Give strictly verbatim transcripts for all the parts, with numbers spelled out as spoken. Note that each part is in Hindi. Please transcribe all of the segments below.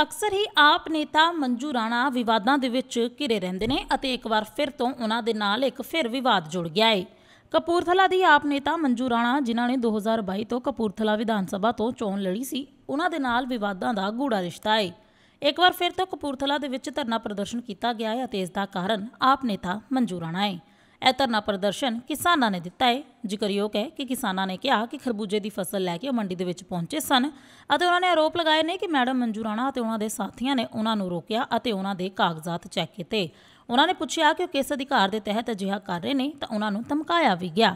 ਅਕਸਰ ही आप नेता मंजू राणा विवादों के विच घिरे रहिंदे ने अते एक बार फिर तो उन्हां दे नाल एक फिर विवाद जुड़ गया है। कपूरथला दी आप नेता मंजू राणा जिन्हां ने दो हज़ार बाई तो कपूरथला विधान सभा तो चोण लड़ी सी, उन्हां दे नाल विवादां दा गूढ़ा रिश्ता है। एक बार फिर तो कपूरथला दे विच धरना प्रदर्शन किया गया है अते इस दा कारण आप नेता मंजू राणा है। यह धरना प्रदर्शन किसानों ने दिता है। जिक्रयोग है कि किसानों ने कहा कि खरबूजे की फसल लैके मंडी के पहुंचे सन और उन्होंने आरोप लगाए ने कि मैडम मंजू राणा और उन्होंने साथियों ने उन्होंने रोकया और उन्होंने कागजात चैक किए। उन्होंने पूछया कि किस अधिकार के तहत अजिहा कर रहे हैं, तो उन्होंने धमकाया भी गया।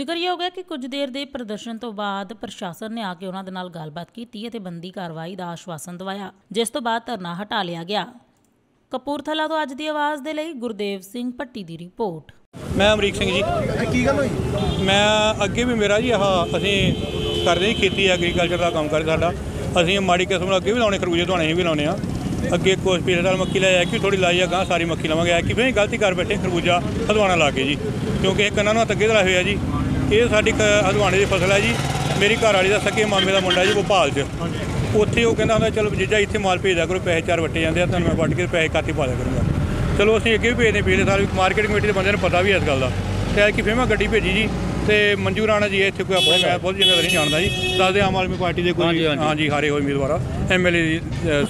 जिक्रयोग है कि कुछ देर के प्रदर्शन तो बाद प्रशासन ने आके उन्होंने नाल गलबात की, बनदी कार्रवाई का आश्वासन दवाया, जिस तो बाद धरना हटा लिया गया। कपूरथला तो अज दी आवाज़ दे लई गुरदेव सिंह भट्टी दी रिपोर्ट। मैं अमरीक सिंह जी। की गल होई? मैं अगे भी मेरा जी आह असी करते ही खेती एग्रीकल्चर का काम कर साडा, असी माड़ी किस्म अगे भी लाने खरबूजे धोने ही भी लाने अगे कुछ पीछे साल मक्की लाई ऐकी थोड़ी लाई है, गांह सारी मक्की लवेंगे ऐकी फिर गलती कर बैठे खरबूजा हदवाना ला के जी, क्योंकि एक कन्ना नूं अगे धरा होया जी। ये साडी हदवाने की फसल है जी। मेरी घरवाली दा सके मामे का मुंडा जी भोपाल च उत्थे वो कहता होंगे चलो जीजा इतने माल भेजा करो, पैसे चार वटे जाते हैं तो मैं वट के पैसे खाते पा दिया करूँगा। चलो असं अगे भी भेजते पिछले साल मार्केट कमेटी के बंदे पता भी इस गल का, तो ऐसी फिर मैं गड्डी भेजी जी। तो मंजू राणा जी इतने कोई अपने मैं बहुत जिन्हें नहीं जानता जी, दसते आम आदमी पार्टी के कोई हाँ जी हारे हुए उम्मीदवार एम एल ए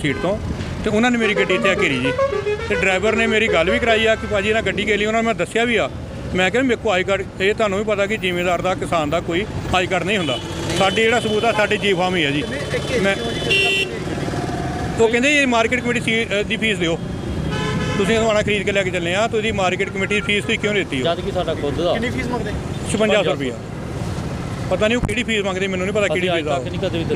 सीट तो, तो उन्होंने मेरी गड्डी इतने घेरी जी। तो ड्राइवर ने मेरी गल भी कराई आ कि भाजी इन्हें गड्डी के लिए उन्होंने मैं दसिया भी आ, मैं क्या मेरे को आई कार्ड ये तुम्हें भी पता कि जिमीदार का किसान का कोई आई कार्ड नहीं होंगे। साढ़े जोड़ा सबूत है साढ़े जी फार्म ही है जी। मैं तो कहें मार्केट कमेटी की फीस दो हदवाना खरीद के लैके चले आ, तो मार्केट कमेटी की फीस तो क्यों देती छपंजा सौ रुपया पता नहीं वो कि फीस मंगते, मैंने नहीं पता कि फीस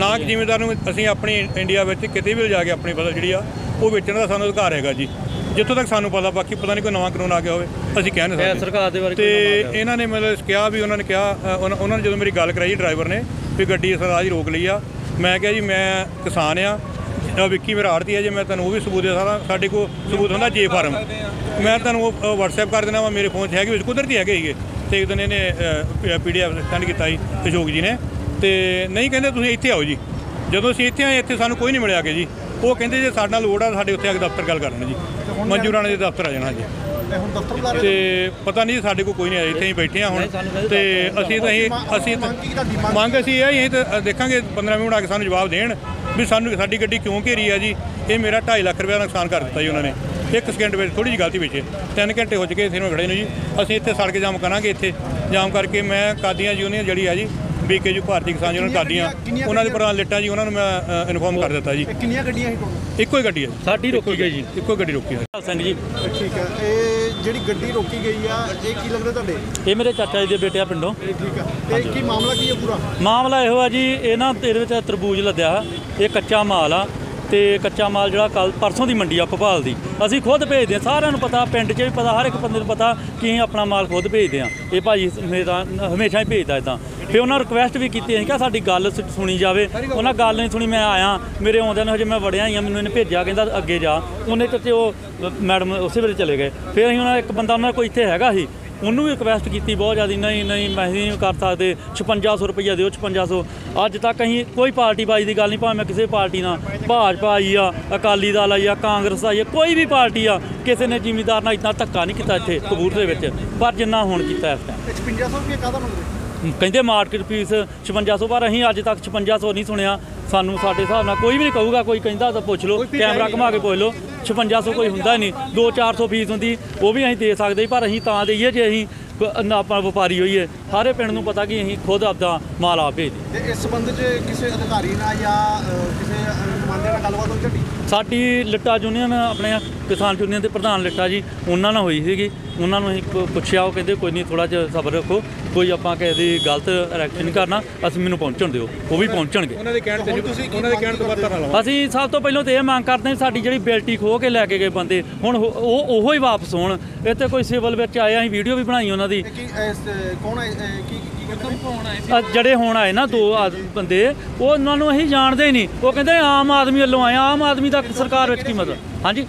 ना कि जिमीदार असं अपनी इंडिया में कितने भी लिजा के अपनी फसल जी वेचने का सानू अधिकार है जी, जितों तक सानू पता। बाकी पता नहीं कोई नवा कानून आ गया हो असीं कह नहीं सकते। तो इन्होंने मतलब कहा भी उन्होंने कहा उन्होंने जो मेरी गल कराई ड्राइवर ने भी गड्डी सरदार जी रोक ली आ, मैं क्या जी मैं किसान आ विक्की मेरा आड़ती है जी, मैं तुहानू भी सबूत दे सकदा साडे कोल सबूत हुंदा जे फार्म, मैं तुहानू व्हाट्सएप कर देना वा मेरे फोन 'च हैगे कुदरती हैगे ही। तो एक दिन इन्हें पी डी एफ सैंड किया अशोक जी ने, तो नहीं कहते तुसीं इत्थे आओ जी। जदों असीं इत्थे आए इत्थे सानू कोई नहीं मिलिया कि जी, वो कहते जे साडे नाल लोड़ आ साडे उत्थे आ के दफ्तर गल करन जी, मंजू राणा के दफ्तर आ जाना जी। तो पता नहीं साढ़े को कोई नहीं आया, इतने ही बैठे हैं हम। तो असी तो असी मंग असी यही तो देखा पंद्रह मिनट आके सानू जवाब देन भी सानू साडी गड्डी क्यों घेरी है जी। ये मेरा ढाई लाख रुपया नुकसान कर दिता जी उन्होंने एक सेकेंड में, थोड़ी जी गलती पिछले तीन घंटे हो चुके इतने खड़े ने जी। असी इतने सड़क जाम करांगे, इतने जाम करके मैं कादियां यूनियन जी है जी बी के जी भारतीय किसान यूनियन कादियां उन्होंने प्रधान लिटा जी, उन्होंने मैं इनफॉर्म कर दिता जी। इको ही गड्डी है साडी रोकी गई जी, इको गड्डी रोकी है संघ जी। ठीक है, ये जी गड्डी रोकी गई आ ये की लगदा तुहाडे? ये मेरे चाचा जी दे बेटे आ पिंडों। ठीक है, ये की मामला की है पूरा? मामला इहो आ जी, इन्हां तेरे विच तरबूज लद्या ये कच्चा माल आ, तो कच्चा माल जो कल परसों की मंडी आ भोपाल की असी खुद भेजते हैं, सारे पता पिंड भी पता हर एक बंदे पता कि अं अपना माल खुद भेजते हैं। ये भाजी हमेशा हमेशा ही भेजता इदा। फिर उन्होंने रिक्वेस्ट भी की क्या साड़ी गल सुनी जाए, उन्हें गल नहीं सुनी। मैं आया मेरे आँद हजे मैं वड़िया ही हाँ, मैंने इन्हें भेजा कहता अगे जा, उन्हें तो वो मैडम उस वे चले गए। फिर अं एक बंदा उन्होंने कोई इतने हैगा ही, उन्होंने भी रिक्वेस्ट की बहुत ज़्यादा, नहीं नहीं मैं नहीं कर सकते छपंजा सौ रुपया दो छपंजा सौ। अज तक अं कोई पार्टी बाजी की गल नहीं, भावें मैं किसी पार्टी ना भाजपा आई आ अकाली दल आई आ कांग्रेस आई आ कोई भी पार्टी आ किसी ने जिमीदार ना इतना धक्का नहीं किया इतने कपूरथले के विच पर जिन्ना हुण कीता इस टाइम। कहते मार्केट फीस छपंजा सौ पर अं अज तक छपंजा सौ नहीं सुनिया सानू। साडे हिसाब नाल कोई भी नहीं कहूगा, कोई कहता तो पुछ लो कैमरा घुमा के पुछ लो, छपंजा सौ कोई हुंदा नहीं, दो चार सौ फीस होंदी वो भी अं दे सकते, पर अं तां देईए जे अं अपना व्यापारी होईए। सारे पिंड नूं पता कि अं खुद आपदा माल आप भेजदे। इस संबंध च किसी अधिकारी नाल जां किसी मामले नाल गलबात होई सी? साडी लिट्टा यूनियन अपने किसान यूनियन के प्रधान लिट्टा जी उन्हां नाल होई सीगी, उन्हां नूं अं पुछिया वो कहंदे कोई नहीं थोड़ा जिहा सबर रखो, कोई आपां किसी दी गलत रिएक्शन नहीं करना, असीं मैनूं पहुंचण दिओ वो भी पहुंचणगे। असीं सब तो पहलों तो यह मांग करते हैं साडी जिहड़ी बेल्टी खो के लैके गए बंदे हुण ओह ओहो ही वापस होण। इत्थे कोई सिविल विच आए असीं वीडियो भी बनाई उन्हां दी जड़े होना है ना दो बंदे, वो उन्होंने अं जानते ही नहीं, वो कहते आम आदमी वालों आए आम आदमी का सरकार की मतलब हाँ जी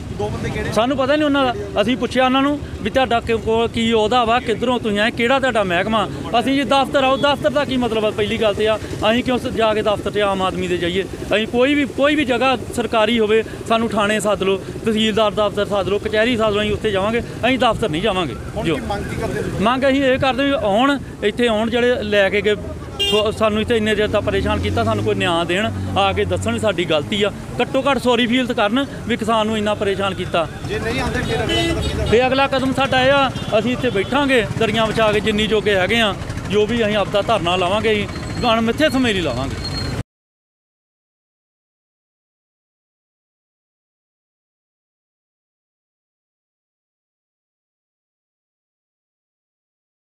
सानू पता नहीं उन्होंने असी पूछा उन्होंने भी तुहाडा कोल की ओहदा वा किधरों तुसीं आए किहड़ा तुहाडा महकमा असी जी दफ्तर आओ दफ्तर का की मतलब पहली गल तो अं क्यों जाके दफ्तर से आम आदमी के जाइए अं कोई भी कोई भी जगह सरकारी होवे सानू थाने सद लो तहसीलदार दफ्तर सद लो कचहरी सद लो अं उत्थे जावांगे अं दफ्तर नहीं जावांगे जो मंग अं ये करते भी आउण इत्थे आउण जिहड़े लैके गए सानू इत्थे इन्ने ज्यादा परेशान किया सानू कोई न्याय देन आके दसन साडी गलती आ घट्टो घट्ट सॉरी फील करन भी किसान इन्ना परेशान किया फिर अगला कदम साडा यह आ असीं इत्थे बैठांगे दरियां विछा के जिन्नी जोगे हैगे आ जो भी असीं आपदा धरना लावांगे अणमिथे समेरी लावांगे।